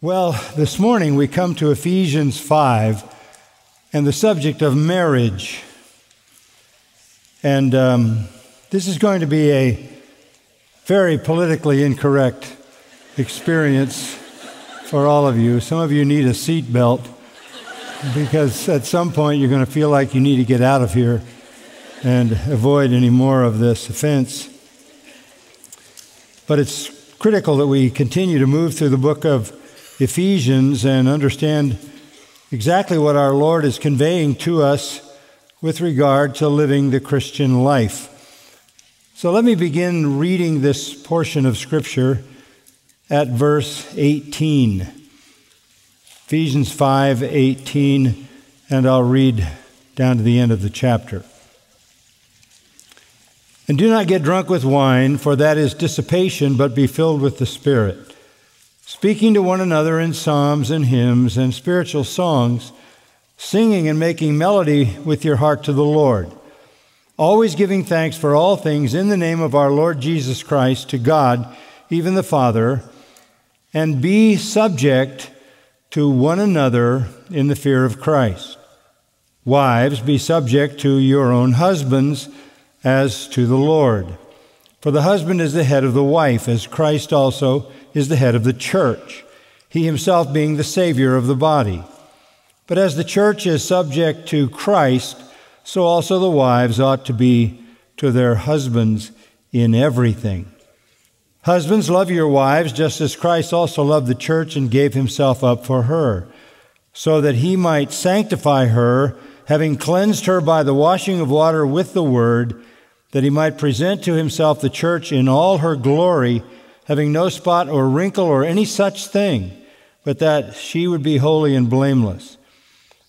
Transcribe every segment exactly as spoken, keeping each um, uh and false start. Well, this morning we come to Ephesians five and the subject of marriage. And um, this is going to be a very politically incorrect experience for all of you. Some of you need a seat belt because at some point you're going to feel like you need to get out of here and avoid any more of this offense. But it's critical that we continue to move through the book of Ephesians and understand exactly what our Lord is conveying to us with regard to living the Christian life. So let me begin reading this portion of Scripture at verse eighteen. Ephesians five, eighteen, and I'll read down to the end of the chapter. And do not get drunk with wine, for that is dissipation, but be filled with the Spirit, speaking to one another in psalms and hymns and spiritual songs, singing and making melody with your heart to the Lord, always giving thanks for all things in the name of our Lord Jesus Christ to God, even the Father, and be subject to one another in the fear of Christ. Wives, be subject to your own husbands, as to the Lord. For the husband is the head of the wife, as Christ also is the head of the church, he himself being the Savior of the body. But as the church is subject to Christ, so also the wives ought to be to their husbands in everything. Husbands, love your wives, just as Christ also loved the church and gave himself up for her, so that he might sanctify her, having cleansed her by the washing of water with the word, that he might present to himself the church in all her glory, having no spot or wrinkle or any such thing, but that she would be holy and blameless.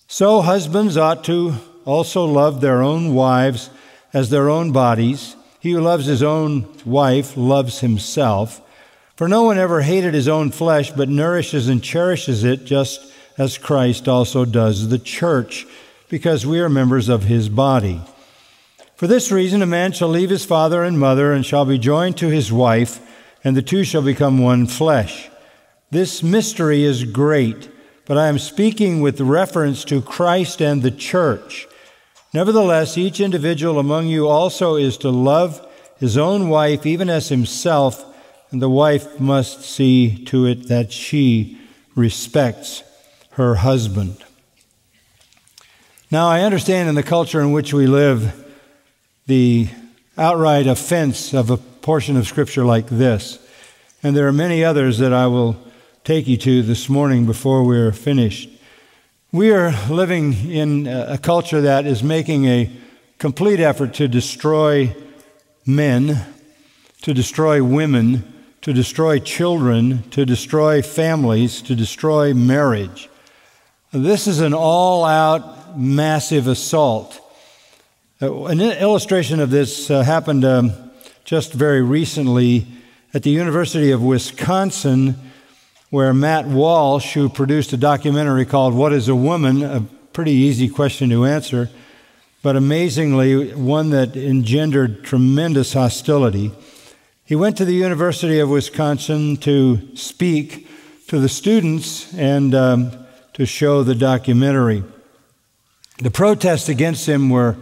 So husbands ought to also love their own wives as their own bodies. He who loves his own wife loves himself. For no one ever hated his own flesh, but nourishes and cherishes it, just as Christ also does the church, because we are members of his body. For this reason, a man shall leave his father and mother and shall be joined to his wife, and the two shall become one flesh. This mystery is great, but I am speaking with reference to Christ and the church. Nevertheless, each individual among you also is to love his own wife, even as himself, and the wife must see to it that she respects her husband. Now, I understand in the culture in which we live the outright offense of a portion of Scripture like this, and there are many others that I will take you to this morning before we're finished. We are living in a culture that is making a complete effort to destroy men, to destroy women, to destroy children, to destroy families, to destroy marriage. This is an all-out massive assault. Uh, an illustration of this uh, happened um, just very recently at the University of Wisconsin, where Matt Walsh, who produced a documentary called What is a Woman? A pretty easy question to answer, but amazingly one that engendered tremendous hostility. He went to the University of Wisconsin to speak to the students and um, to show the documentary. The protests against him were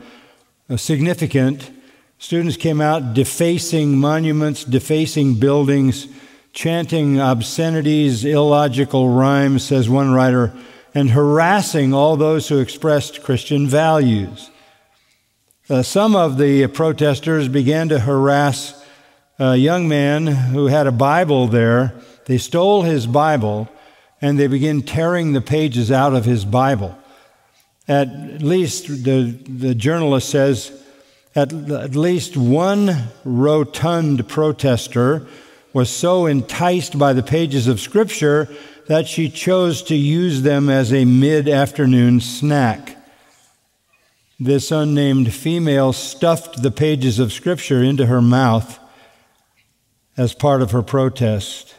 significant. Students came out defacing monuments, defacing buildings, chanting obscenities, illogical rhymes, says one writer, and harassing all those who expressed Christian values. Uh, some of the protesters began to harass a young man who had a Bible there. They stole his Bible, and they began tearing the pages out of his Bible. At least, the, the journalist says, at, at least one rotund protester was so enticed by the pages of Scripture that she chose to use them as a mid-afternoon snack. This unnamed female stuffed the pages of Scripture into her mouth as part of her protest.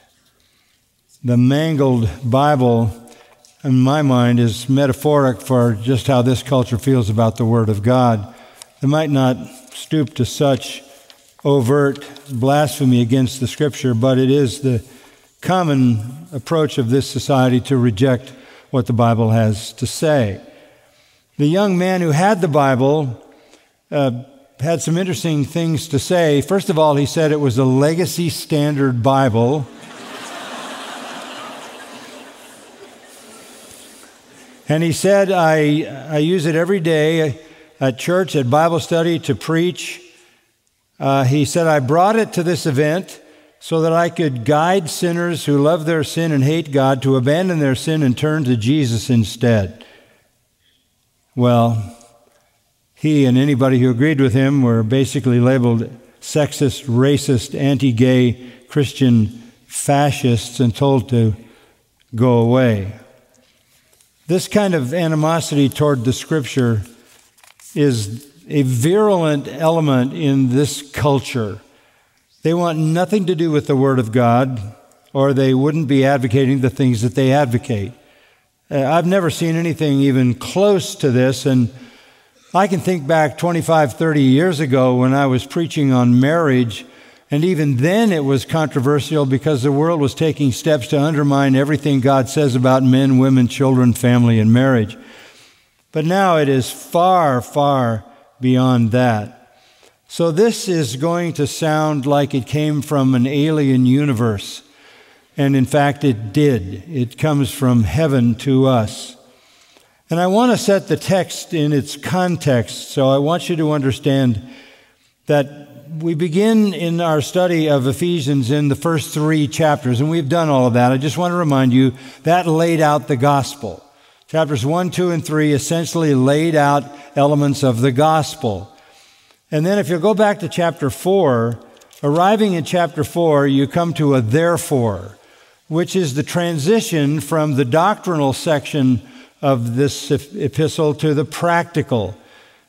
The mangled Bible, in my mind, is metaphoric for just how this culture feels about the Word of God. They might not stoop to such overt blasphemy against the Scripture, but it is the common approach of this society to reject what the Bible has to say. The young man who had the Bible uh, had some interesting things to say. First of all, he said it was a Legacy Standard Bible. And he said, I, I use it every day at church, at Bible study, to preach. Uh, he said, I brought it to this event so that I could guide sinners who love their sin and hate God to abandon their sin and turn to Jesus instead. Well, he and anybody who agreed with him were basically labeled sexist, racist, anti-gay, Christian fascists and told to go away. This kind of animosity toward the Scripture is a virulent element in this culture. They want nothing to do with the Word of God, or they wouldn't be advocating the things that they advocate. Uh, I've never seen anything even close to this, and I can think back twenty-five, thirty years ago when I was preaching on marriage, and even then it was controversial because the world was taking steps to undermine everything God says about men, women, children, family, and marriage. But now it is far, far beyond that. So this is going to sound like it came from an alien universe. And in fact, it did. It comes from heaven to us. And I want to set the text in its context, so I want you to understand that we begin in our study of Ephesians in the first three chapters, and we've done all of that. I just want to remind you, that laid out the gospel. Chapters one, two, and three essentially laid out elements of the gospel. And then if you go back to chapter four, arriving in chapter four, you come to a therefore, which is the transition from the doctrinal section of this epistle to the practical.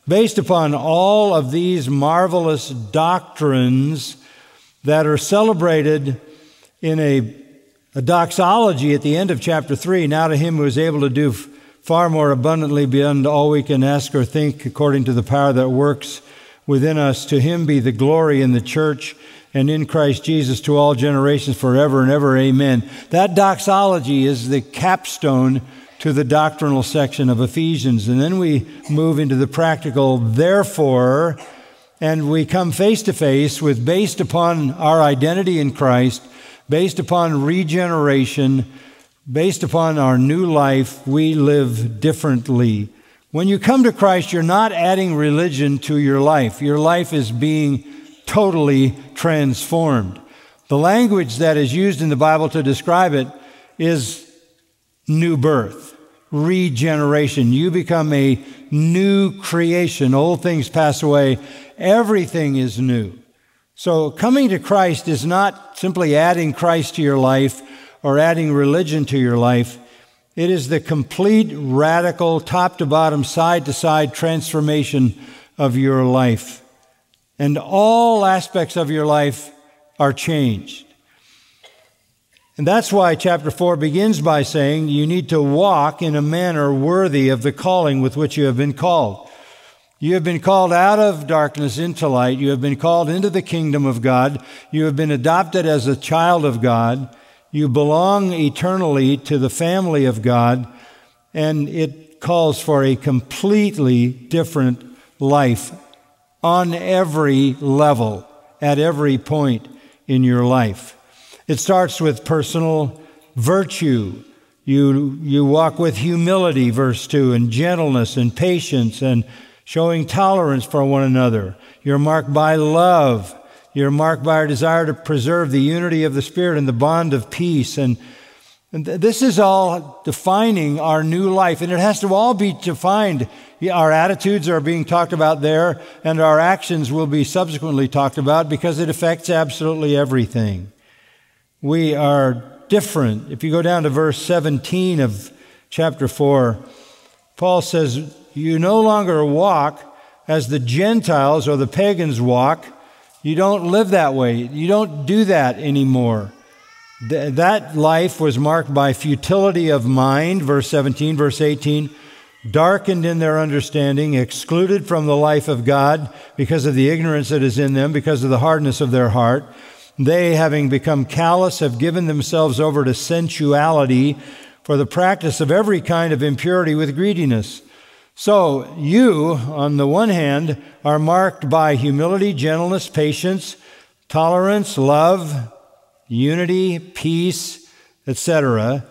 Based upon all of these marvelous doctrines that are celebrated in a, a doxology at the end of chapter three, now to him who is able to do far more abundantly beyond all we can ask or think according to the power that works within us, to him be the glory in the church and in Christ Jesus to all generations forever and ever. Amen. That doxology is the capstone to the doctrinal section of Ephesians. And then we move into the practical therefore, and we come face to face with, based upon our identity in Christ, based upon regeneration, based upon our new life, we live differently. When you come to Christ, you're not adding religion to your life. Your life is being totally transformed. The language that is used in the Bible to describe it is new birth, regeneration. You become a new creation. Old things pass away. Everything is new. So coming to Christ is not simply adding Christ to your life or adding religion to your life. It is the complete, radical, top to bottom, side to side transformation of your life. And all aspects of your life are changed. And that's why chapter four begins by saying you need to walk in a manner worthy of the calling with which you have been called. You have been called out of darkness into light. You have been called into the kingdom of God. You have been adopted as a child of God. You belong eternally to the family of God. And it calls for a completely different life on every level, at every point in your life. It starts with personal virtue. You, you walk with humility, verse two, and gentleness and patience and showing tolerance for one another. You're marked by love. You're marked by a desire to preserve the unity of the Spirit and the bond of peace. And, and this is all defining our new life, and it has to all be defined. Our attitudes are being talked about there, and our actions will be subsequently talked about because it affects absolutely everything. We are different. If you go down to verse seventeen of chapter four, Paul says, you no longer walk as the Gentiles or the pagans walk. You don't live that way. You don't do that anymore. Th- that life was marked by futility of mind, verse seventeen, verse eighteen, darkened in their understanding, excluded from the life of God because of the ignorance that is in them, because of the hardness of their heart. They, having become callous, have given themselves over to sensuality for the practice of every kind of impurity with greediness. So you, on the one hand, are marked by humility, gentleness, patience, tolerance, love, unity, peace, et cetera.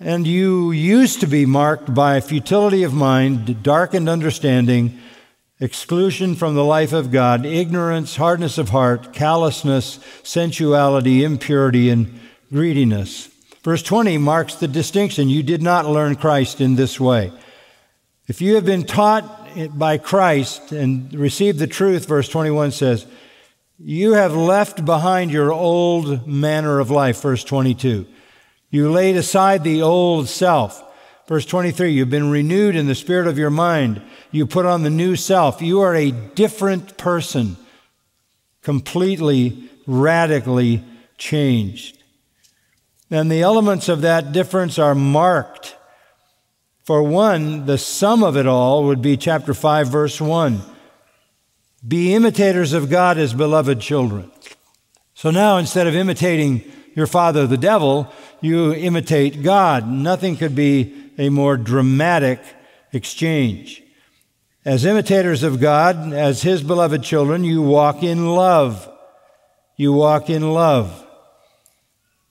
And you used to be marked by futility of mind, darkened understanding, exclusion from the life of God, ignorance, hardness of heart, callousness, sensuality, impurity, and greediness. Verse twenty marks the distinction. You did not learn Christ in this way. If you have been taught by Christ and received the truth, verse twenty-one says, you have left behind your old manner of life, verse twenty-two. You laid aside the old self. Verse twenty-three, you've been renewed in the spirit of your mind. You put on the new self. You are a different person, completely, radically changed. And the elements of that difference are marked. For one, the sum of it all would be chapter five, verse one. Be imitators of God as beloved children. So now, instead of imitating your father, the devil, you imitate God. Nothing could be a more dramatic exchange. As imitators of God, as His beloved children, you walk in love. You walk in love.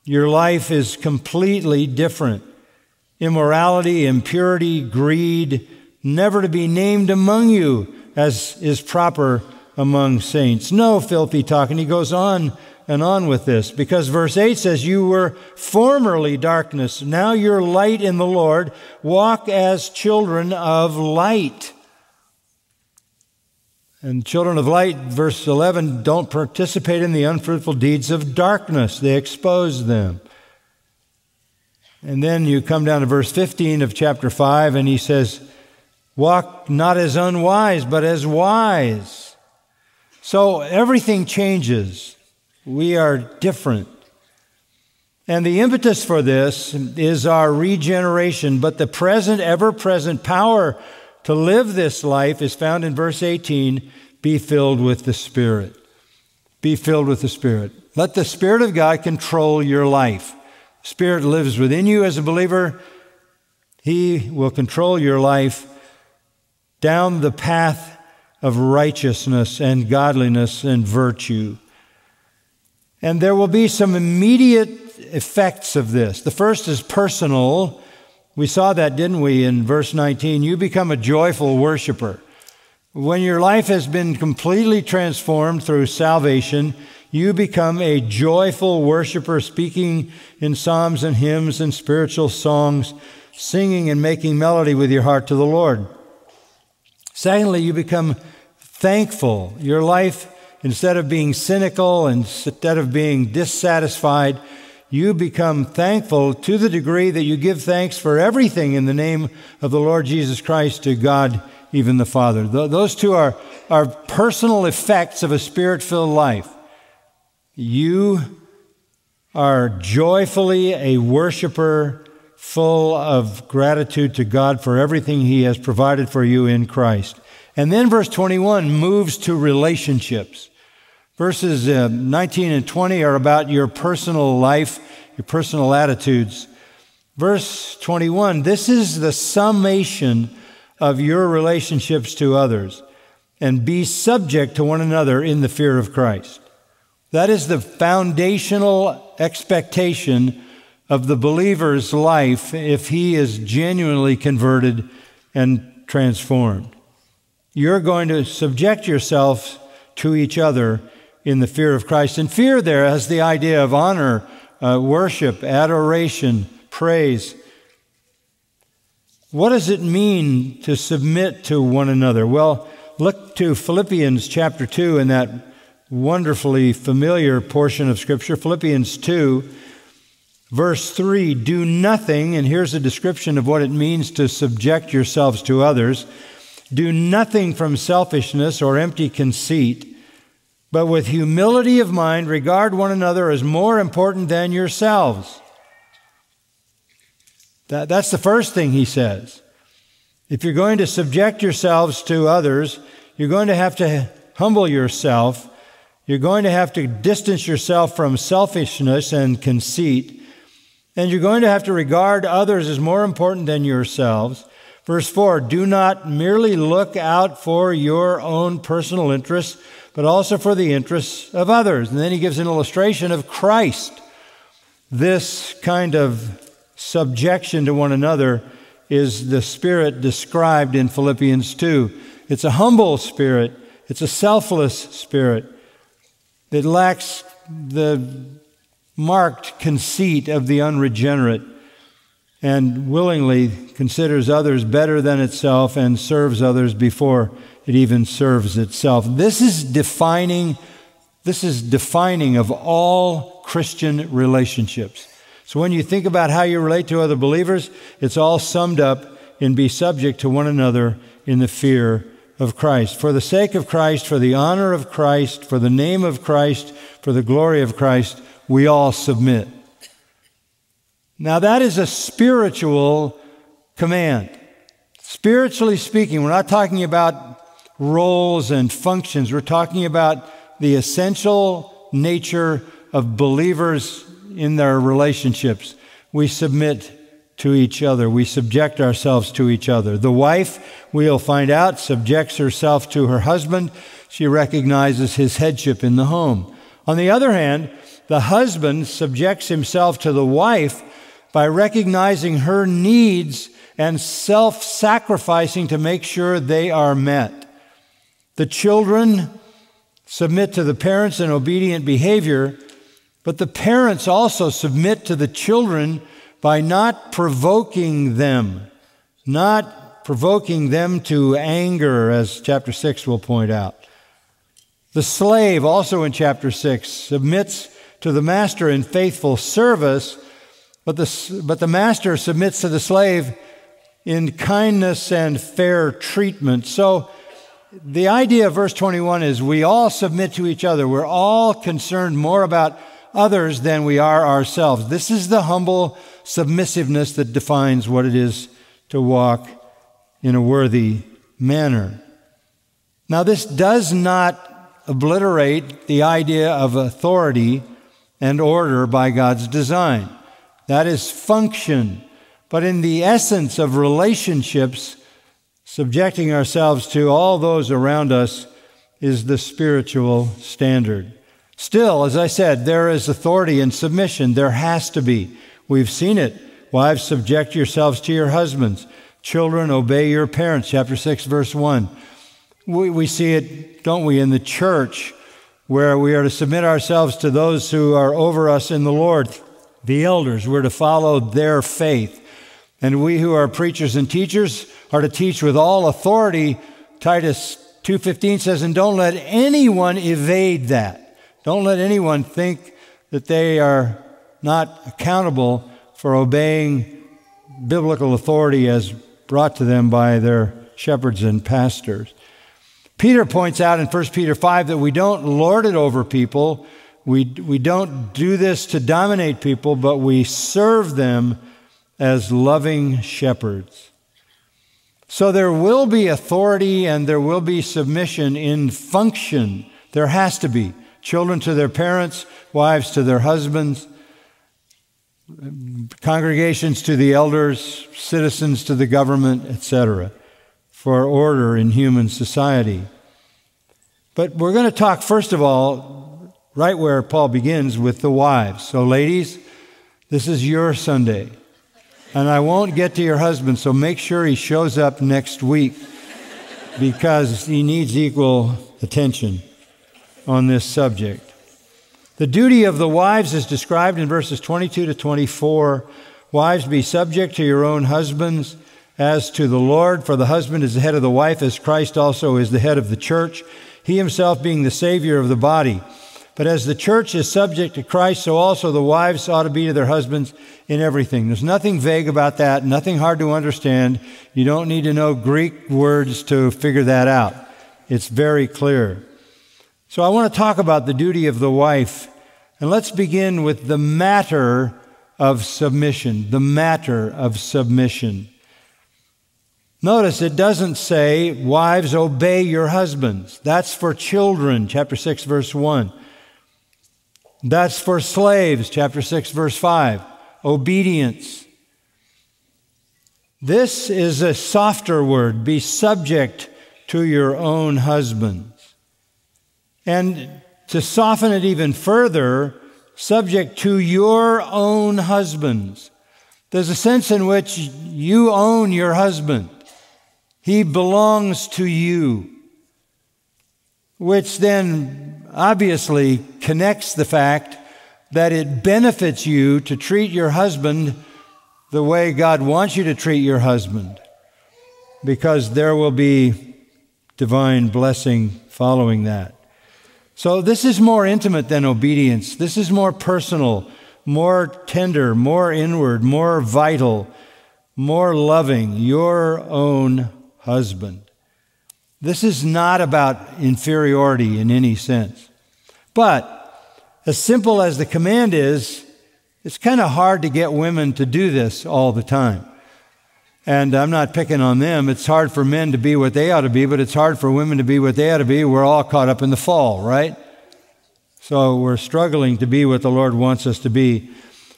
Your life is completely different. Immorality, impurity, greed, never to be named among you as is proper among saints. No filthy talk. And he goes on and on with this, because verse eight says, you were formerly darkness, now you're light in the Lord. Walk as children of light. And children of light, verse eleven, don't participate in the unfruitful deeds of darkness. They expose them. And then you come down to verse fifteen of chapter five, and he says, walk not as unwise, but as wise. So everything changes. We are different. And the impetus for this is our regeneration, but the present, ever-present power to live this life is found in verse eighteen, be filled with the Spirit. Be filled with the Spirit. Let the Spirit of God control your life. Spirit lives within you as a believer. He will control your life down the path of righteousness and godliness and virtue. And there will be some immediate effects of this. The first is personal. We saw that, didn't we, in verse nineteen? You become a joyful worshiper. When your life has been completely transformed through salvation, you become a joyful worshiper, speaking in psalms and hymns and spiritual songs, singing and making melody with your heart to the Lord. Secondly, you become thankful. Your life, instead of being cynical, instead of being dissatisfied, you become thankful to the degree that you give thanks for everything in the name of the Lord Jesus Christ to God, even the Father. Th- those two are, are personal effects of a Spirit-filled life. You are joyfully a worshiper full of gratitude to God for everything He has provided for you in Christ. And then verse twenty-one moves to relationships. Verses uh, nineteen and twenty are about your personal life, your personal attitudes. Verse twenty-one, this is the summation of your relationships to others. And be subject to one another in the fear of Christ. That is the foundational expectation of the believer's life if he is genuinely converted and transformed. You're going to subject yourself to each other in the fear of Christ. And fear there has the idea of honor, uh, worship, adoration, praise. What does it mean to submit to one another? Well, look to Philippians chapter two in that wonderfully familiar portion of Scripture, Philippians two, verse three, do nothing, and here's a description of what it means to subject yourselves to others, do nothing from selfishness or empty conceit, but with humility of mind regard one another as more important than yourselves. That, that's the first thing he says. If you're going to subject yourselves to others, you're going to have to humble yourself You're going to have to distance yourself from selfishness and conceit, and you're going to have to regard others as more important than yourselves. Verse four, do not merely look out for your own personal interests, but also for the interests of others. And then he gives an illustration of Christ. This kind of subjection to one another is the spirit described in Philippians two. It's a humble spirit. It's a selfless spirit. It lacks the marked conceit of the unregenerate, and willingly considers others better than itself and serves others before it even serves itself. This is defining, this is defining of all Christian relationships. So when you think about how you relate to other believers, it's all summed up in be subject to one another in the fear of Christ. For the sake of Christ, for the honor of Christ, for the name of Christ, for the glory of Christ, we all submit. Now that is a spiritual command. Spiritually speaking, we're not talking about roles and functions. We're talking about the essential nature of believers in their relationships. We submit to each other. We subject ourselves to each other. The wife, we'll find out, subjects herself to her husband. She recognizes his headship in the home. On the other hand, the husband subjects himself to the wife by recognizing her needs and self-sacrificing to make sure they are met. The children submit to the parents in obedient behavior, but the parents also submit to the children by not provoking them, not provoking them to anger, as chapter six will point out. The slave, also in chapter six, submits to the master in faithful service, but the, but the master submits to the slave in kindness and fair treatment. So the idea of verse twenty-one is we all submit to each other. We're all concerned more about others than we are ourselves. This is the humble submissiveness that defines what it is to walk in a worthy manner. Now, this does not obliterate the idea of authority and order by God's design. That is function. But in the essence of relationships, subjecting ourselves to all those around us is the spiritual standard. Still, as I said, there is authority and submission. There has to be. We've seen it. Wives, subject yourselves to your husbands. Children, obey your parents. Chapter six, verse one. We, we see it, don't we, in the church, where we are to submit ourselves to those who are over us in the Lord. The elders, we're to follow their faith. And we who are preachers and teachers are to teach with all authority. Titus two fifteen says, and don't let anyone evade that. Don't let anyone think that they are not accountable for obeying biblical authority as brought to them by their shepherds and pastors. Peter points out in First Peter five that we don't lord it over people. We, we don't do this to dominate people, but we serve them as loving shepherds. So there will be authority and there will be submission in function. There has to be. Children to their parents, wives to their husbands, congregations to the elders, citizens to the government, et cetera, for order in human society. But we're going to talk, first of all, right where Paul begins, with the wives. So ladies, this is your Sunday, and I won't get to your husband, so make sure he shows up next week because he needs equal attention on this subject. The duty of the wives is described in verses twenty-two to twenty-four. Wives, be subject to your own husbands as to the Lord, for the husband is the head of the wife, as Christ also is the head of the church, he himself being the Savior of the body. But as the church is subject to Christ, so also the wives ought to be to their husbands in everything. There's nothing vague about that, nothing hard to understand. You don't need to know Greek words to figure that out. It's very clear. So I want to talk about the duty of the wife, and let's begin with the matter of submission, the matter of submission. Notice it doesn't say, wives, obey your husbands. That's for children, chapter six, verse one. That's for slaves, chapter six, verse five. Obedience. This is a softer word. Be subject to your own husbands. And to soften it even further, subject to your own husbands. There's a sense in which you own your husband. He belongs to you, which then obviously connects the fact that it benefits you to treat your husband the way God wants you to treat your husband, because there will be divine blessing following that. So this is more intimate than obedience. This is more personal, more tender, more inward, more vital, more loving, your own husband. This is not about inferiority in any sense. But as simple as the command is, it's kind of hard to get women to do this all the time. And I'm not picking on them. It's hard for men to be what they ought to be, but it's hard for women to be what they ought to be. We're all caught up in the fall, right? So we're struggling to be what the Lord wants us to be.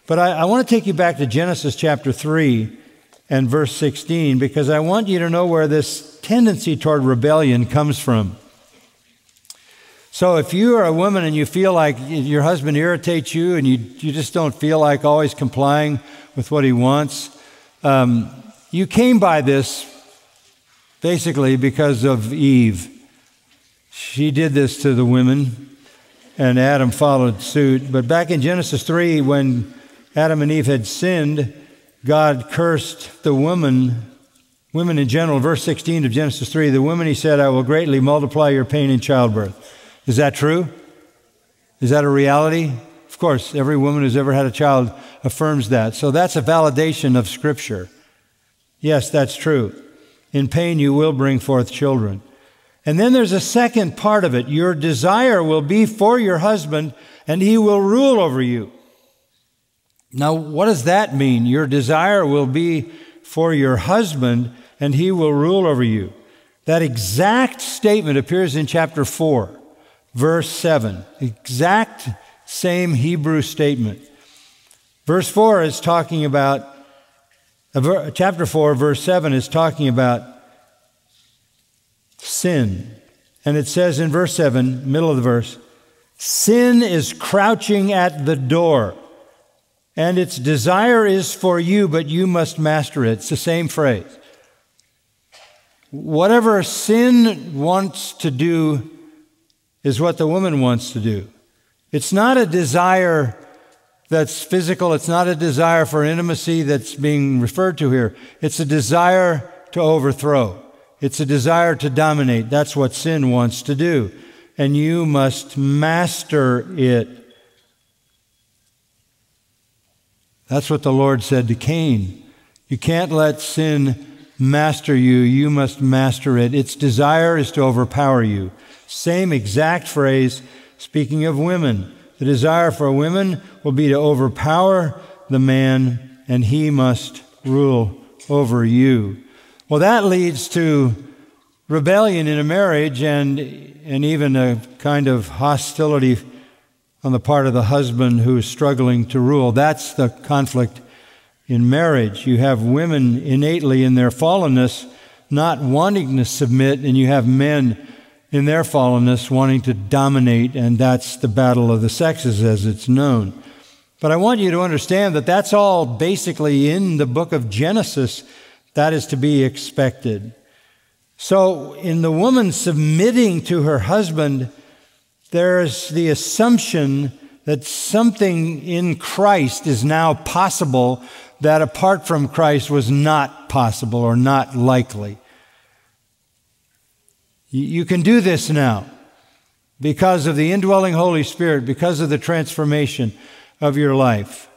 But I, I want to take you back to Genesis chapter three and verse sixteen, because I want you to know where this tendency toward rebellion comes from. So if you are a woman and you feel like your husband irritates you and you, you just don't feel like always complying with what he wants, um, you came by this basically because of Eve. She did this to the women, and Adam followed suit. But back in Genesis three, when Adam and Eve had sinned, God cursed the woman, women in general. Verse sixteen of Genesis three, the woman, he said, I will greatly multiply your pain in childbirth. Is that true? Is that a reality? Of course, every woman who's ever had a child affirms that. So that's a validation of Scripture. Yes, that's true. In pain you will bring forth children. And then there's a second part of it. Your desire will be for your husband, and he will rule over you. Now, what does that mean? Your desire will be for your husband, and he will rule over you. That exact statement appears in chapter four, verse seven. Exact same Hebrew statement. Verse four is talking about Chapter four, verse seven is talking about sin. And it says in verse seven, middle of the verse, sin is crouching at the door, and its desire is for you, but you must master it. It's the same phrase. Whatever sin wants to do is what the woman wants to do. It's not a desire that's physical. It's not a desire for intimacy that's being referred to here. It's a desire to overthrow. It's a desire to dominate. That's what sin wants to do. And you must master it. That's what the Lord said to Cain. You can't let sin master you. You must master it. Its desire is to overpower you. Same exact phrase, speaking of women. The desire for women will be to overpower the man, and he must rule over you. Well, that leads to rebellion in a marriage and, and even a kind of hostility on the part of the husband who is struggling to rule. That's the conflict in marriage. You have women innately in their fallenness not wanting to submit, and you have men in their fallenness wanting to dominate, and that's the battle of the sexes as it's known. But I want you to understand that that's all basically in the book of Genesis. That is to be expected. So in the woman submitting to her husband, there's the assumption that something in Christ is now possible that apart from Christ was not possible or not likely. You can do this now because of the indwelling Holy Spirit, because of the transformation of your life.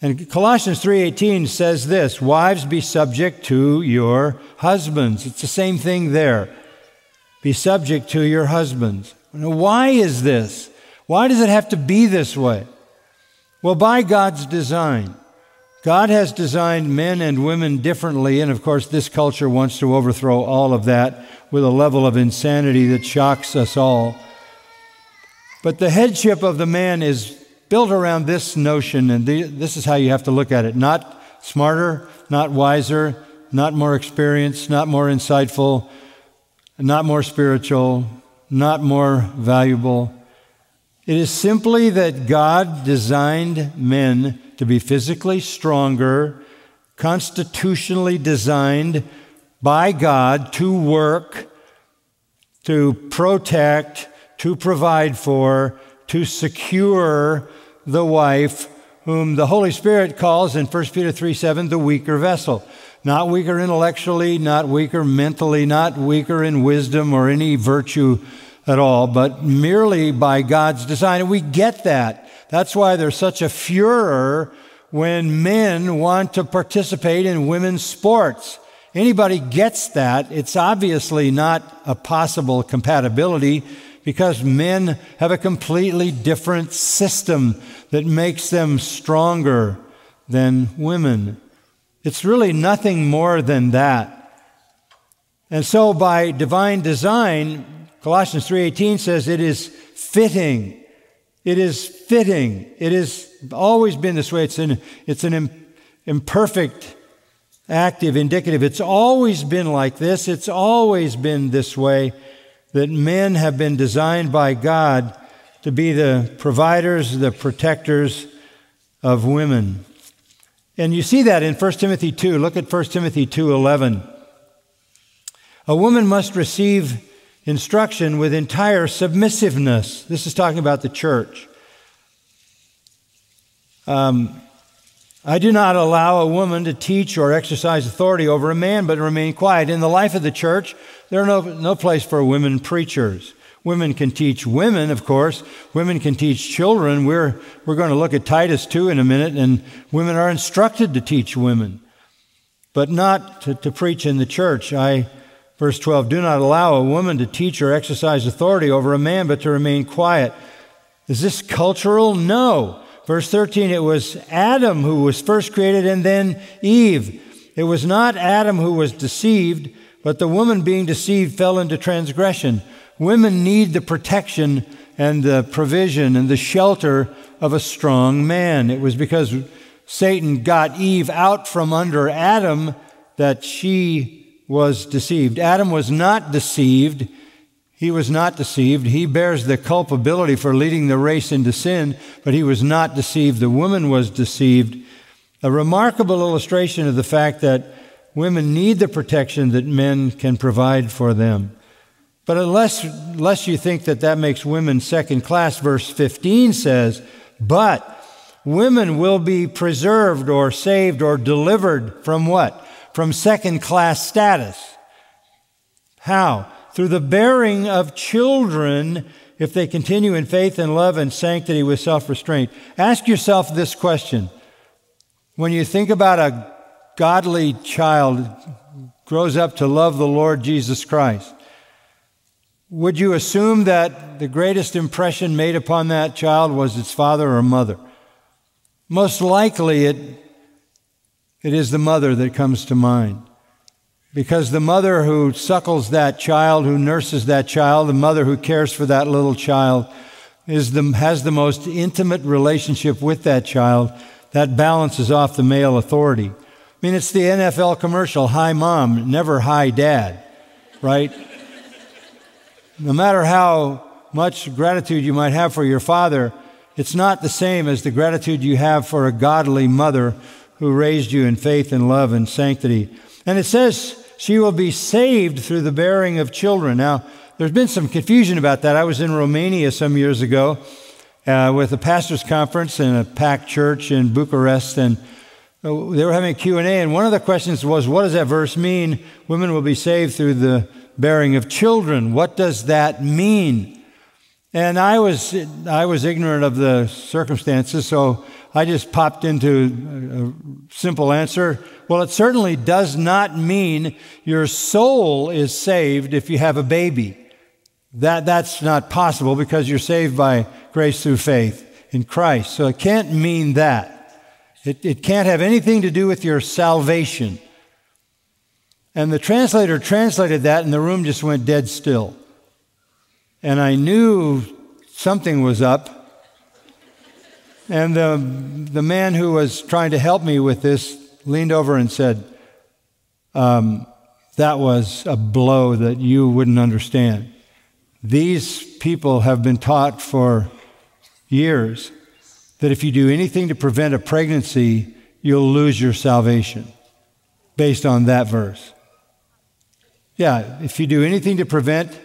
And Colossians three eighteen says this, wives, be subject to your husbands. It's the same thing there. Be subject to your husbands. Now, why is this? Why does it have to be this way? Well, by God's design. God has designed men and women differently, and of course this culture wants to overthrow all of that with a level of insanity that shocks us all. But the headship of the man is built around this notion, and the, this is how you have to look at it. Not smarter, not wiser, not more experienced, not more insightful, not more spiritual, not more valuable. It is simply that God designed men to be physically stronger, constitutionally designed by God to work, to protect, to provide for, to secure the wife whom the Holy Spirit calls in First Peter three seven the weaker vessel. Not weaker intellectually, not weaker mentally, not weaker in wisdom or any virtue at all, but merely by God's design. And we get that. That's why there's such a furor when men want to participate in women's sports. Anybody gets that. It's obviously not a possible compatibility because men have a completely different system that makes them stronger than women. It's really nothing more than that. And so by divine design, Colossians three eighteen says it is fitting. It is fitting. It has always been this way. It's an, it's an imperfect, active, indicative. It's always been like this. It's always been this way that men have been designed by God to be the providers, the protectors of women. And you see that in First Timothy two. Look at First Timothy two eleven. A woman must receive instruction with entire submissiveness. This is talking about the church. Um, I do not allow a woman to teach or exercise authority over a man, but remain quiet. In the life of the church, there are no, no place for women preachers. Women can teach women, of course. Women can teach children. We're, we're going to look at Titus two in a minute, and women are instructed to teach women, but not to, to preach in the church. I Verse twelve, do not allow a woman to teach or exercise authority over a man, but to remain quiet. Is this cultural? No. Verse thirteen, it was Adam who was first created and then Eve. It was not Adam who was deceived, but the woman being deceived fell into transgression. Women need the protection and the provision and the shelter of a strong man. It was because Satan got Eve out from under Adam that she was deceived. Adam was not deceived. He was not deceived. He bears the culpability for leading the race into sin, but he was not deceived. The woman was deceived. A remarkable illustration of the fact that women need the protection that men can provide for them. But unless, unless you think that that makes women second class, verse fifteen says, but women will be preserved or saved or delivered from what? From second-class status. How? Through the bearing of children, if they continue in faith and love and sanctity with self-restraint. Ask yourself this question. When you think about a godly child grows up to love the Lord Jesus Christ, would you assume that the greatest impression made upon that child was its father or mother? Most likely it It is the mother that comes to mind, because the mother who suckles that child, who nurses that child, the mother who cares for that little child, is the, has the most intimate relationship with that child. That balances off the male authority. I mean, it's the N F L commercial, hi mom, never hi dad, right? No matter how much gratitude you might have for your father, it's not the same as the gratitude you have for a godly mother who raised you in faith and love and sanctity. And it says she will be saved through the bearing of children. Now, there's been some confusion about that. I was in Romania some years ago uh, with a pastor's conference in a packed church in Bucharest, and they were having a Q and A, and one of the questions was, what does that verse mean? Women will be saved through the bearing of children. What does that mean? And I was, I was ignorant of the circumstances, so I just popped into a simple answer. Well, it certainly does not mean your soul is saved if you have a baby. That, that's not possible, because you're saved by grace through faith in Christ. So it can't mean that. It, it can't have anything to do with your salvation. And the translator translated that, and the room just went dead still. And I knew something was up. And the, the man who was trying to help me with this leaned over and said, um, that was a blow that you wouldn't understand. These people have been taught for years that if you do anything to prevent a pregnancy, you'll lose your salvation, based on that verse. Yeah, if you do anything to prevent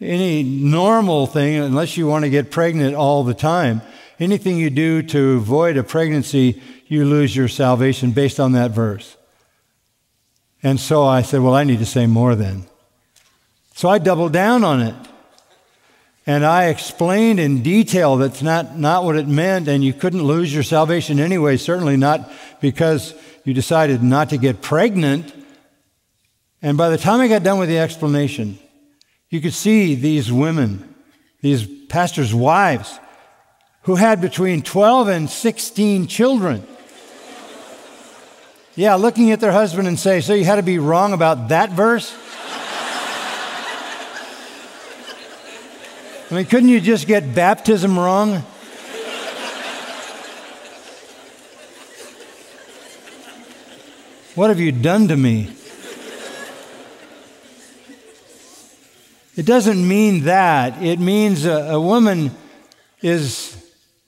any normal thing, unless you want to get pregnant all the time, anything you do to avoid a pregnancy, you lose your salvation based on that verse. And so I said, well, I need to say more then. So I doubled down on it. And I explained in detail that's not, not what it meant, and you couldn't lose your salvation anyway, certainly not because you decided not to get pregnant. And by the time I got done with the explanation, you could see these women, these pastors' wives, who had between twelve and sixteen children. Yeah, looking at their husband and say, so you had to be wrong about that verse? I mean, couldn't you just get baptism wrong? What have you done to me? It doesn't mean that. It means a, a woman is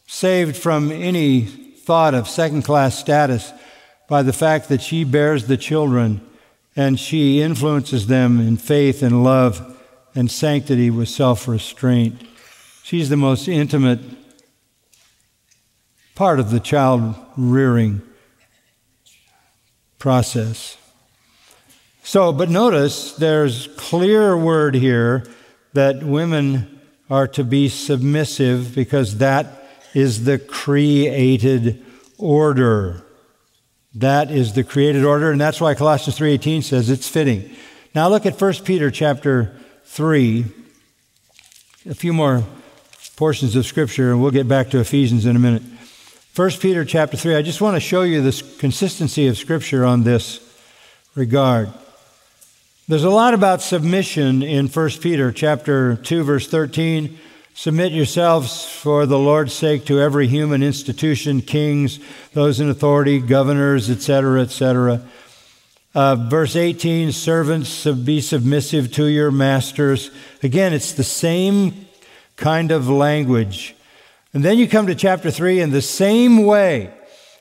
saved from any thought of second-class status by the fact that she bears the children and she influences them in faith and love and sanctity with self-restraint. She's the most intimate part of the child-rearing process. So, but notice there's clear word here that women are to be submissive because that is the created order. That is the created order, and that's why Colossians three eighteen says it's fitting. Now look at First Peter chapter three, a few more portions of Scripture, and we'll get back to Ephesians in a minute. First Peter chapter three, I just want to show you this consistency of Scripture on this regard. There's a lot about submission in First Peter chapter two, verse thirteen. Submit yourselves for the Lord's sake to every human institution, kings, those in authority, governors, et cetera, et cetera. Uh, verse eighteen, servants, be submissive to your masters. Again, it's the same kind of language. And then you come to chapter three in the same way,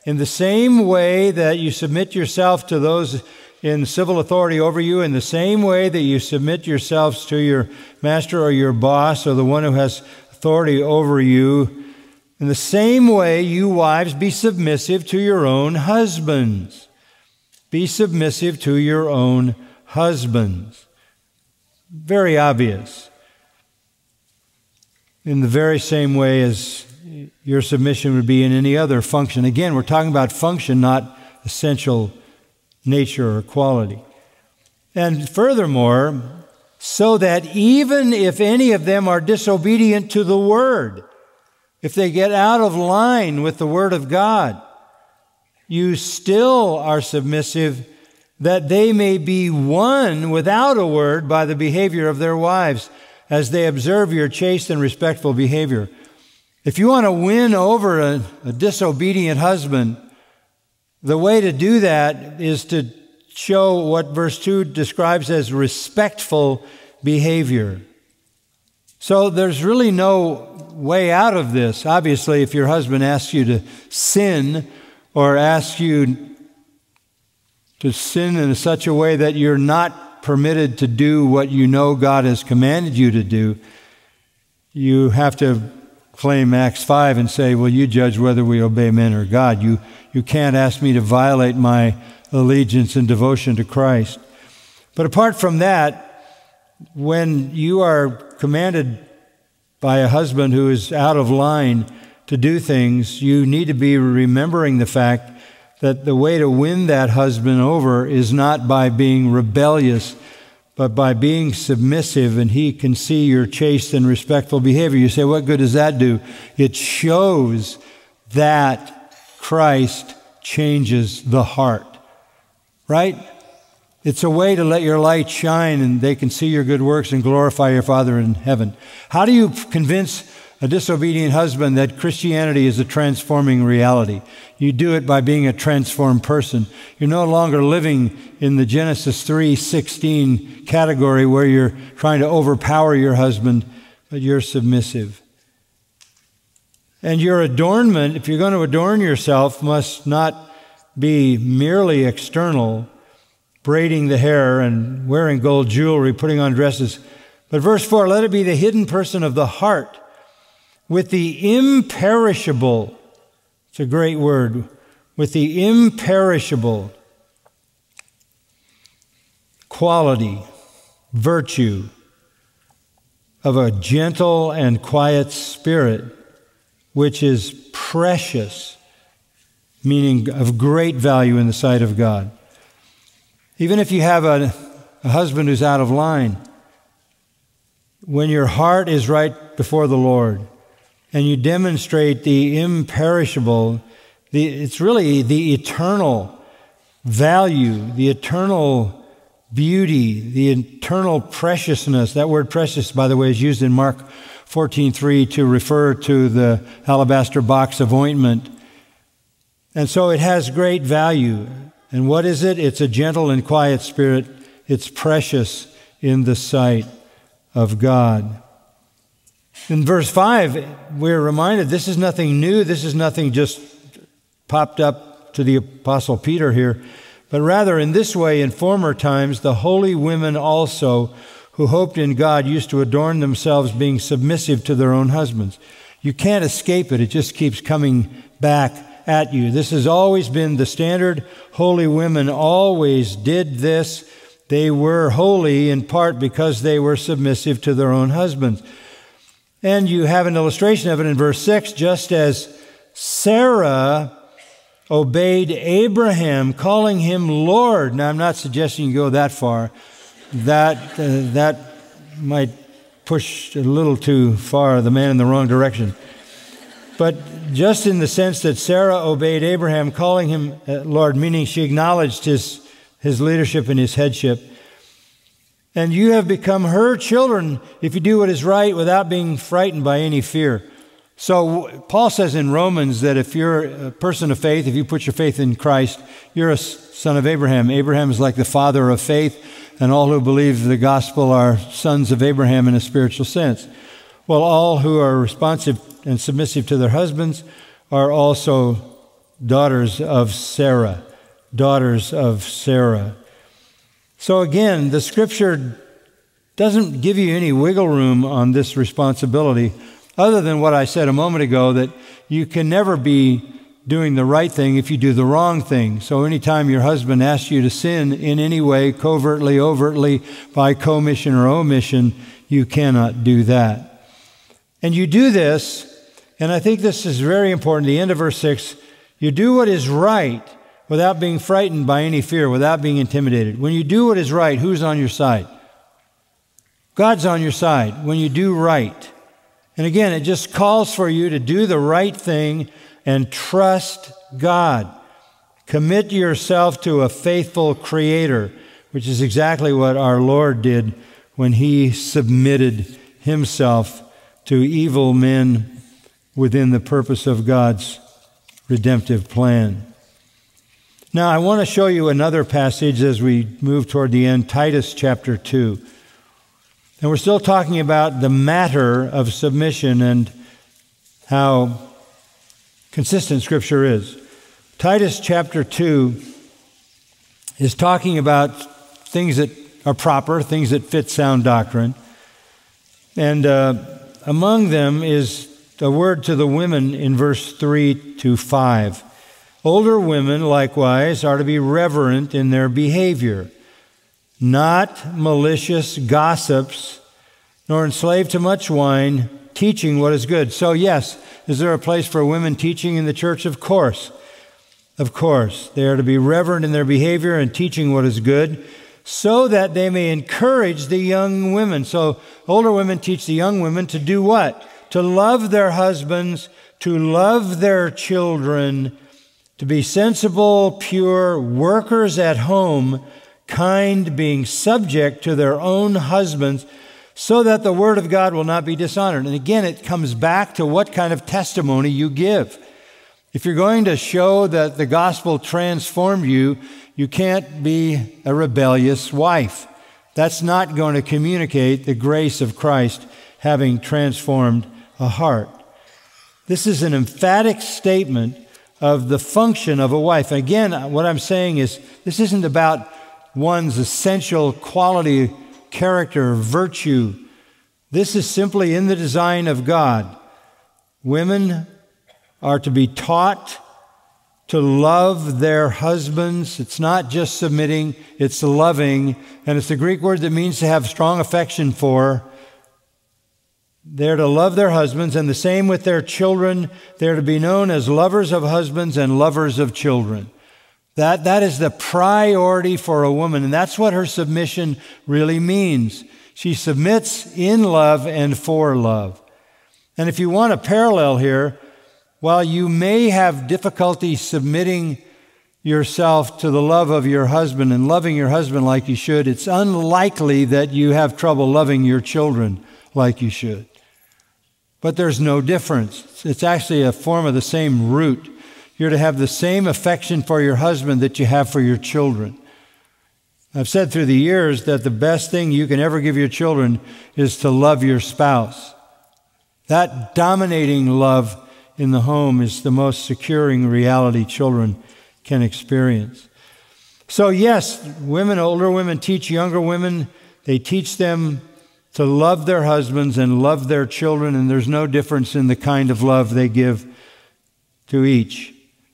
in the same way that you submit yourself to those in civil authority over you, in the same way that you submit yourselves to your master or your boss or the one who has authority over you, in the same way, you wives, be submissive to your own husbands. Be submissive to your own husbands. Very obvious. In the very same way as your submission would be in any other function. Again, we're talking about function, not essential nature or quality. And furthermore, so that even if any of them are disobedient to the Word, if they get out of line with the Word of God, you still are submissive that they may be won without a word by the behavior of their wives as they observe your chaste and respectful behavior. If you want to win over a, a disobedient husband, the way to do that is to show what verse two describes as respectful behavior. So there's really no way out of this. Obviously, if your husband asks you to sin, or ask you to sin in such a way that you're not permitted to do what you know God has commanded you to do, you have to claim Acts five and say, well, you judge whether we obey men or God. You, you can't ask me to violate my allegiance and devotion to Christ. But apart from that, when you are commanded by a husband who is out of line to do things, you need to be remembering the fact that the way to win that husband over is not by being rebellious, but by being submissive, and he can see your chaste and respectful behavior. You say, what good does that do? It shows that Christ changes the heart, right? It's a way to let your light shine and they can see your good works and glorify your Father in heaven. How do you convince a disobedient husband that Christianity is a transforming reality? You do it by being a transformed person. You're no longer living in the Genesis three sixteen category where you're trying to overpower your husband, but you're submissive. And your adornment, if you're going to adorn yourself, must not be merely external, braiding the hair and wearing gold jewelry, putting on dresses. But verse four, let it be the hidden person of the heart with the imperishable, it's a great word, with the imperishable quality, virtue of a gentle and quiet spirit, which is precious, meaning of great value in the sight of God. Even if you have a, a husband who's out of line, when your heart is right before the Lord and you demonstrate the imperishable, the, it's really the eternal value, the eternal beauty, the eternal preciousness. That word precious, by the way, is used in Mark fourteen three to refer to the alabaster box of ointment. And so it has great value. And what is it? It's a gentle and quiet spirit. It's precious in the sight of God. In verse five, we're reminded this is nothing new. This is nothing just popped up to the Apostle Peter here. But rather, in this way, in former times, the holy women also who hoped in God used to adorn themselves being submissive to their own husbands. You can't escape it. It just keeps coming back at you. This has always been the standard. Holy women always did this. They were holy in part because they were submissive to their own husbands. And you have an illustration of it in verse six, just as Sarah obeyed Abraham, calling him Lord. Now, I'm not suggesting you go that far. That, uh, that might push a little too far, the man in the wrong direction. But just in the sense that Sarah obeyed Abraham, calling him uh, Lord, meaning she acknowledged his, his leadership and his headship. And you have become her children if you do what is right without being frightened by any fear. So Paul says in Romans that if you're a person of faith, if you put your faith in Christ, you're a son of Abraham. Abraham is like the father of faith, and all who believe the gospel are sons of Abraham in a spiritual sense. Well, all who are responsive and submissive to their husbands are also daughters of Sarah, daughters of Sarah. So again, the Scripture doesn't give you any wiggle room on this responsibility, other than what I said a moment ago, that you can never be doing the right thing if you do the wrong thing. So anytime your husband asks you to sin in any way, covertly, overtly, by commission or omission, you cannot do that. And you do this, and I think this is very important, the end of verse six, you do what is right without being frightened by any fear, without being intimidated. When you do what is right, who's on your side? God's on your side when you do right. And again, it just calls for you to do the right thing and trust God. Commit yourself to a faithful Creator, which is exactly what our Lord did when He submitted Himself to evil men within the purpose of God's redemptive plan. Now, I want to show you another passage as we move toward the end, Titus chapter two. And we're still talking about the matter of submission and how consistent Scripture is. Titus chapter two is talking about things that are proper, things that fit sound doctrine. And uh, among them is a word to the women in verse three to five. Older women, likewise, are to be reverent in their behavior, not malicious gossips, nor enslaved to much wine, teaching what is good. So yes, is there a place for women teaching in the church? Of course. Of course. They are to be reverent in their behavior and teaching what is good, so that they may encourage the young women. So older women teach the young women to do what? To love their husbands, to love their children, to be sensible, pure, workers at home, kind, being subject to their own husbands, so that the word of God will not be dishonored. And again, it comes back to what kind of testimony you give. If you're going to show that the gospel transformed you, you can't be a rebellious wife. That's not going to communicate the grace of Christ having transformed a heart. This is an emphatic statement of the function of a wife. Again, what I'm saying is this isn't about one's essential quality, character, virtue. This is simply in the design of God. Women are to be taught to love their husbands. It's not just submitting, it's loving. And it's the Greek word that means to have strong affection for. They're to love their husbands, and the same with their children. They're to be known as lovers of husbands and lovers of children. That, that is the priority for a woman, and that's what her submission really means. She submits in love and for love. And if you want a parallel here, while you may have difficulty submitting yourself to the love of your husband and loving your husband like you should, it's unlikely that you have trouble loving your children like you should. But there's no difference. It's actually a form of the same root. You're to have the same affection for your husband that you have for your children. I've said through the years that the best thing you can ever give your children is to love your spouse. That dominating love in the home is the most securing reality children can experience. So yes, women, older women teach younger women. They teach them to love their husbands and love their children, and there's no difference in the kind of love they give to each.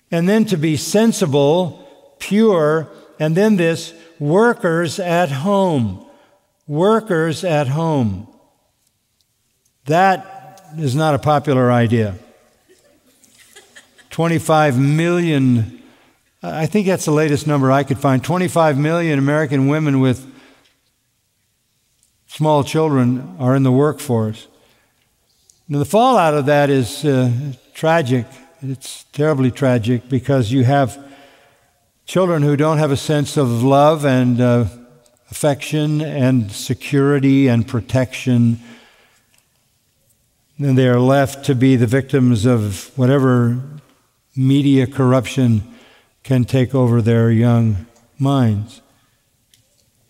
And then to be sensible, pure, and then this, workers at home. Workers at home. That is not a popular idea. twenty-five million, I think that's the latest number I could find, twenty-five million American women with small children are in the workforce. Now the fallout of that is uh, tragic. It's terribly tragic because you have children who don't have a sense of love and uh, affection and security and protection. And they are left to be the victims of whatever media corruption can take over their young minds.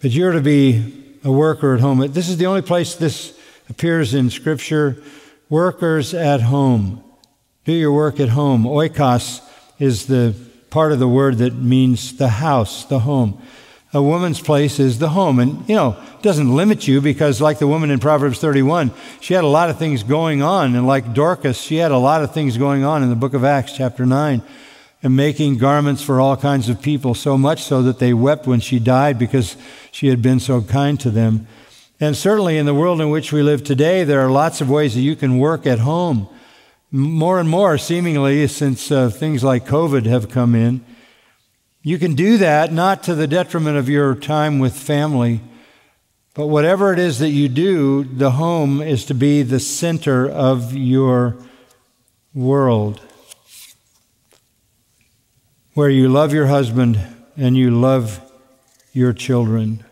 But you're to be a worker at home. This is the only place this appears in Scripture. Workers at home. Do your work at home. Oikos is the part of the word that means the house, the home. A woman's place is the home. And, you know, it doesn't limit you because like the woman in Proverbs thirty-one, she had a lot of things going on. And like Dorcas, she had a lot of things going on in the book of Acts chapter nine and making garments for all kinds of people, so much so that they wept when she died because she had been so kind to them. And certainly in the world in which we live today, there are lots of ways that you can work at home. More and more, seemingly, since uh, things like COVID have come in, you can do that not to the detriment of your time with family, but whatever it is that you do, the home is to be the center of your world, where you love your husband and you love your children.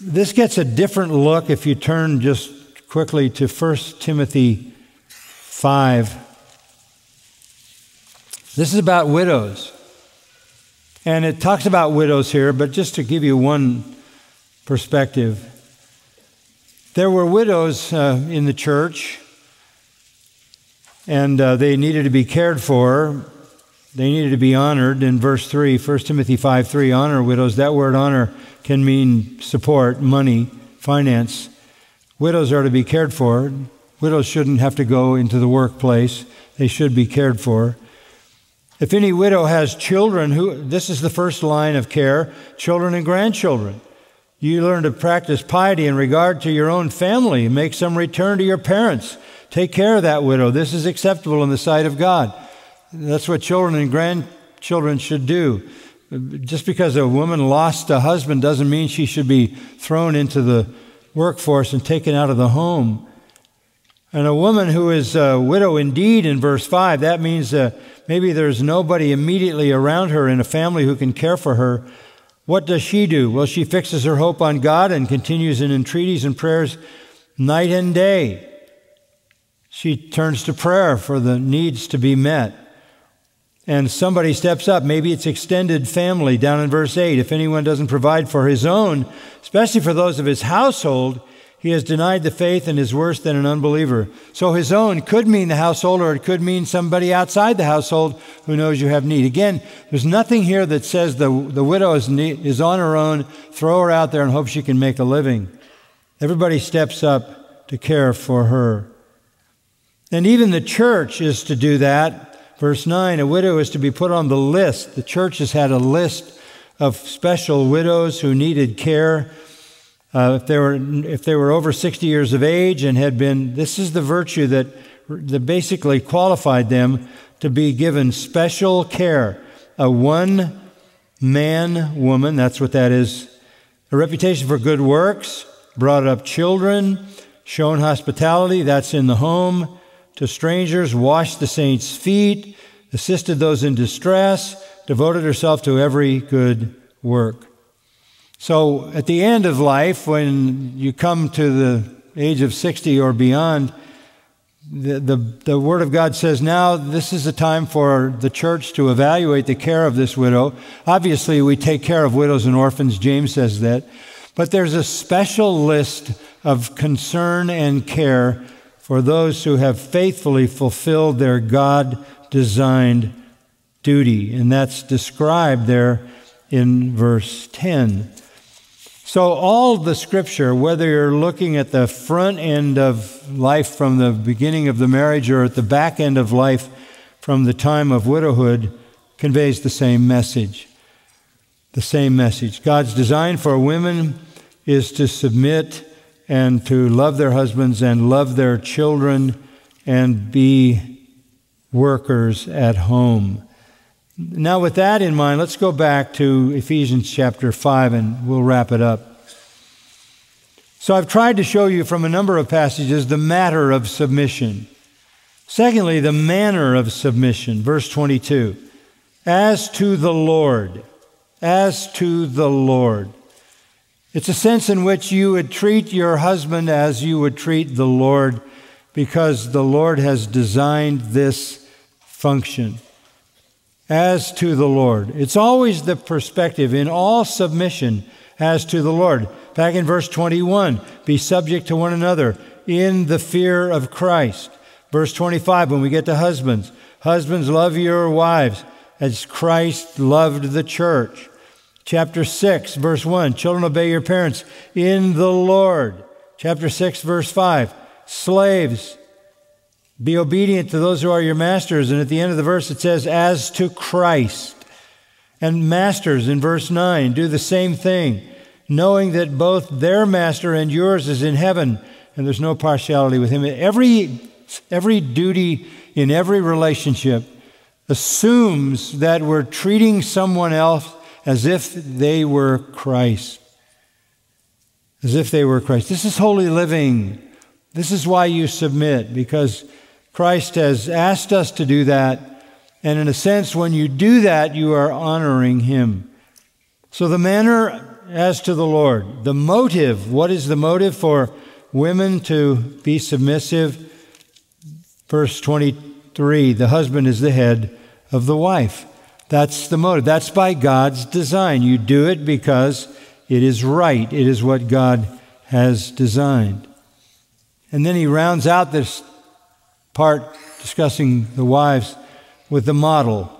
This gets a different look if you turn just quickly to First Timothy five. This is about widows. And it talks about widows here, but just to give you one perspective. There were widows uh, in the church, and uh, they needed to be cared for. They needed to be honored. In verse three, First Timothy five three, honor widows. That word honor can mean support, money, finance. Widows are to be cared for. Widows shouldn't have to go into the workplace. They should be cared for. If any widow has children, who, this is the first line of care, children and grandchildren. You learn to practice piety in regard to your own family. Make some return to your parents. Take care of that widow. This is acceptable in the sight of God. That's what children and grandchildren should do. Just because a woman lost a husband doesn't mean she should be thrown into the workforce and taken out of the home. And a woman who is a widow indeed in verse five, that means uh, maybe there's nobody immediately around her in a family who can care for her. What does she do? Well, she fixes her hope on God and continues in entreaties and prayers night and day. She turns to prayer for the needs to be met. And somebody steps up. Maybe it's extended family down in verse eight. If anyone doesn't provide for his own, especially for those of his household, he has denied the faith and is worse than an unbeliever. So his own could mean the household, or it could mean somebody outside the household who knows you have need. Again, there's nothing here that says the, the widow is, need, is on her own, throw her out there and hope she can make a living. Everybody steps up to care for her. And even the church is to do that. Verse nine, a widow is to be put on the list. The church has had a list of special widows who needed care. Uh, if they were if they were over sixty years of age and had been, this is the virtue that, that basically qualified them to be given special care. A one-man woman, that's what that is. A reputation for good works, brought up children, shown hospitality, that's in the home, to strangers, washed the saints' feet, assisted those in distress, devoted herself to every good work. So at the end of life, when you come to the age of sixty or beyond, the, the, the Word of God says, now this is a time for the church to evaluate the care of this widow. Obviously, we take care of widows and orphans. James says that. But there's a special list of concern and care for those who have faithfully fulfilled their God-designed duty. And that's described there in verse ten. So all the Scripture, whether you're looking at the front end of life from the beginning of the marriage or at the back end of life from the time of widowhood, conveys the same message. The same message. God's design for women is to submit and to love their husbands and love their children and be workers at home. Now, with that in mind, let's go back to Ephesians chapter five, and we'll wrap it up. So I've tried to show you from a number of passages the matter of submission. Secondly, the manner of submission, verse twenty-two. As to the Lord, as to the Lord. It's a sense in which you would treat your husband as you would treat the Lord, because the Lord has designed this function. As to the Lord. It's always the perspective in all submission as to the Lord. Back in verse twenty-one, be subject to one another in the fear of Christ. Verse twenty-five, when we get to husbands, husbands, love your wives as Christ loved the church. Chapter six, verse one, children, obey your parents in the Lord. Chapter six, verse five, slaves, be obedient to those who are your masters. And at the end of the verse, it says, as to Christ. And masters, in verse nine, do the same thing, knowing that both their master and yours is in heaven, and there's no partiality with him. Every, every duty in every relationship assumes that we're treating someone else as if they were Christ. As if they were Christ. This is holy living. This is why you submit, because Christ has asked us to do that, and in a sense, when you do that, you are honoring Him. So the manner as to the Lord, the motive, what is the motive for women to be submissive? Verse twenty-three, the husband is the head of the wife. That's the motive. That's by God's design. You do it because it is right. It is what God has designed. And then he rounds out this part discussing the wives with the model.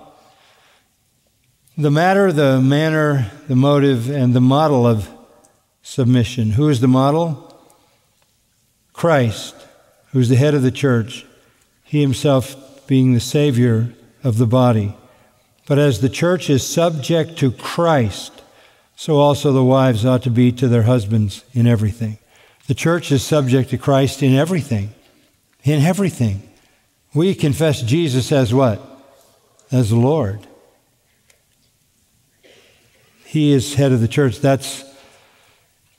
The matter, the manner, the motive, and the model of submission. Who is the model? Christ, who's the head of the church, he himself being the Savior of the body. But as the church is subject to Christ, so also the wives ought to be to their husbands in everything. The church is subject to Christ in everything, in everything. We confess Jesus as what? As Lord. He is head of the church. That's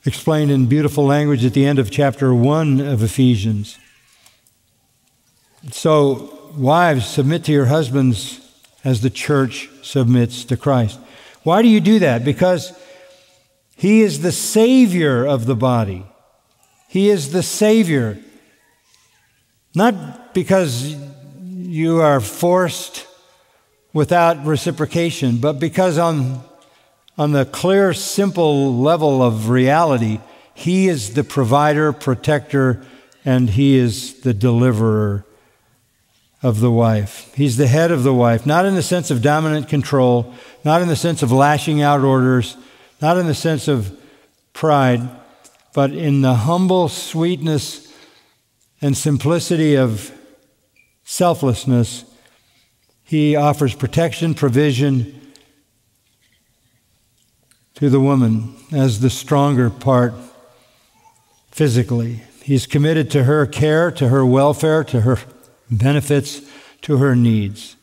explained in beautiful language at the end of chapter one of Ephesians. So wives, submit to your husbands as the church submits to Christ. Why do you do that? Because He is the Savior of the body. He is the Savior. Not because you are forced without reciprocation, but because on, on the clear, simple level of reality, He is the provider, protector, and He is the deliverer of the wife. He's the head of the wife, not in the sense of dominant control, not in the sense of lashing out orders, not in the sense of pride, but in the humble sweetness and simplicity of selflessness. He offers protection, provision to the woman as the stronger part physically. He's committed to her care, to her welfare, to her benefits, to her needs.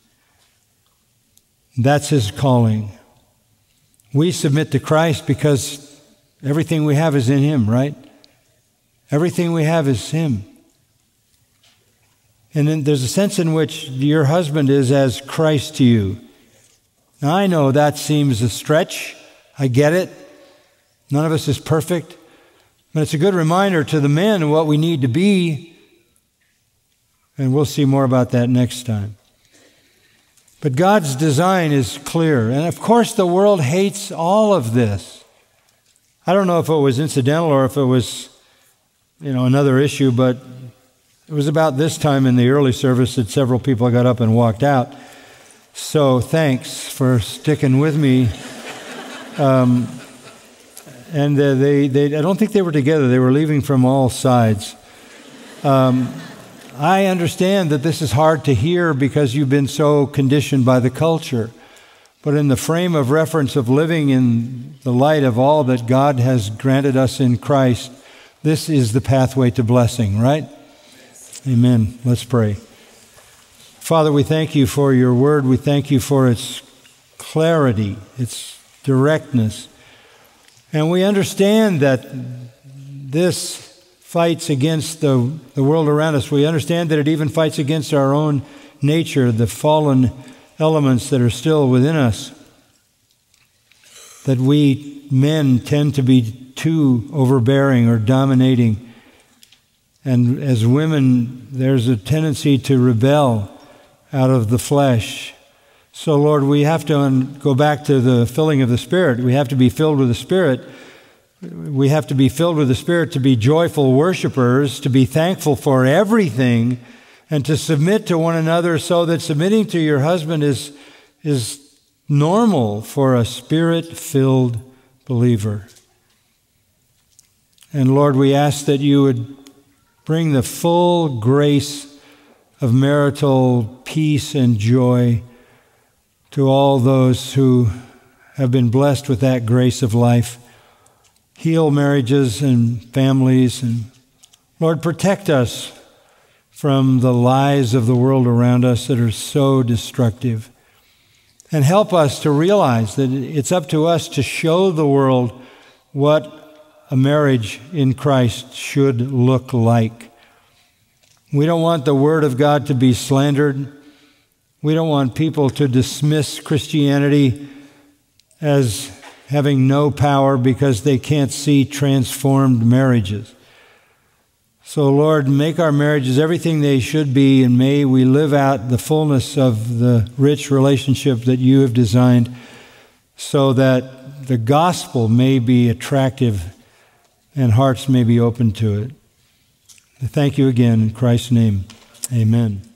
That's His calling. We submit to Christ because everything we have is in Him, right? Everything we have is Him. And then there's a sense in which your husband is as Christ to you. Now, I know that seems a stretch. I get it. None of us is perfect. But it's a good reminder to the men of what we need to be. And we'll see more about that next time. But God's design is clear. And of course, the world hates all of this. I don't know if it was incidental or if it was, you know, another issue, but it was about this time in the early service that several people got up and walked out. So thanks for sticking with me. Um, and uh, they, they, I don't think they were together. They were leaving from all sides. Um, I understand that this is hard to hear because you've been so conditioned by the culture. But in the frame of reference of living in the light of all that God has granted us in Christ, this is the pathway to blessing, right? Amen. Let's pray. Father, we thank You for Your word. We thank You for its clarity, its directness. And we understand that this fights against the, the world around us. We understand that it even fights against our own nature, the fallen elements that are still within us, that we men tend to be too overbearing or dominating. And as women, there's a tendency to rebel out of the flesh. So, Lord, we have to un- go back to the filling of the Spirit. We have to be filled with the Spirit. We have to be filled with the Spirit to be joyful worshipers, to be thankful for everything, and to submit to one another so that submitting to your husband is, is normal for a Spirit-filled believer. And Lord, we ask that You would bring the full grace of marital peace and joy to all those who have been blessed with that grace of life. Heal marriages and families, and Lord, protect us from the lies of the world around us that are so destructive. And help us to realize that it's up to us to show the world what a marriage in Christ should look like. We don't want the Word of God to be slandered. We don't want people to dismiss Christianity as having no power because they can't see transformed marriages. So, Lord, make our marriages everything they should be, and may we live out the fullness of the rich relationship that You have designed so that the gospel may be attractive and hearts may be open to it. I thank You again in Christ's name. Amen.